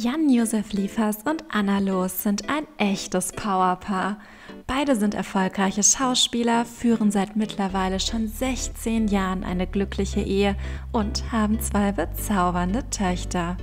Jan-Josef Liefers und Anna Loos sind ein echtes Powerpaar. Beide sind erfolgreiche Schauspieler, führen seit mittlerweile schon 16 Jahren eine glückliche Ehe und haben zwei bezaubernde Töchter.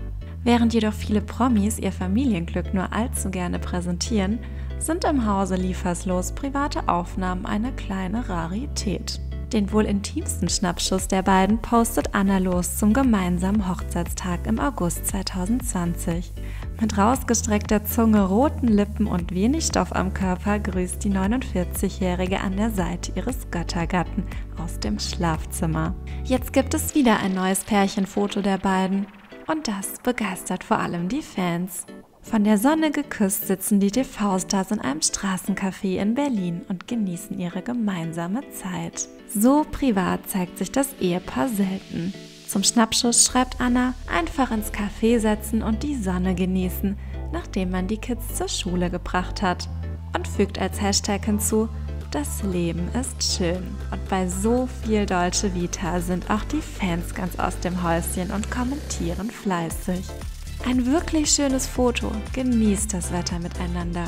Während jedoch viele Promis ihr Familienglück nur allzu gerne präsentieren, sind im Hause Liefers-Loos private Aufnahmen eine kleine Rarität. Den wohl intimsten Schnappschuss der beiden postet Anna Loos zum gemeinsamen Hochzeitstag im August 2020. Mit rausgestreckter Zunge, roten Lippen und wenig Stoff am Körper grüßt die 49-Jährige an der Seite ihres Göttergatten aus dem Schlafzimmer. Jetzt gibt es wieder ein neues Pärchenfoto der beiden. Und das begeistert vor allem die Fans. Von der Sonne geküsst sitzen die TV-Stars in einem Straßencafé in Berlin und genießen ihre gemeinsame Zeit. So privat zeigt sich das Ehepaar selten. Zum Schnappschuss schreibt Anna, einfach ins Café setzen und die Sonne genießen, nachdem man die Kids zur Schule gebracht hat. Und fügt als Hashtag hinzu, das Leben ist schön. Und bei so viel Dolce Vita sind auch die Fans ganz aus dem Häuschen und kommentieren fleißig. Ein wirklich schönes Foto, genießt das Wetter miteinander.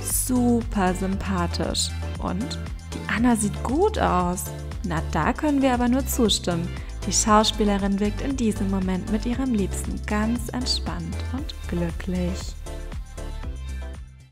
Super sympathisch. Und die Anna sieht gut aus. Na, da können wir aber nur zustimmen. Die Schauspielerin wirkt in diesem Moment mit ihrem Liebsten ganz entspannt und glücklich.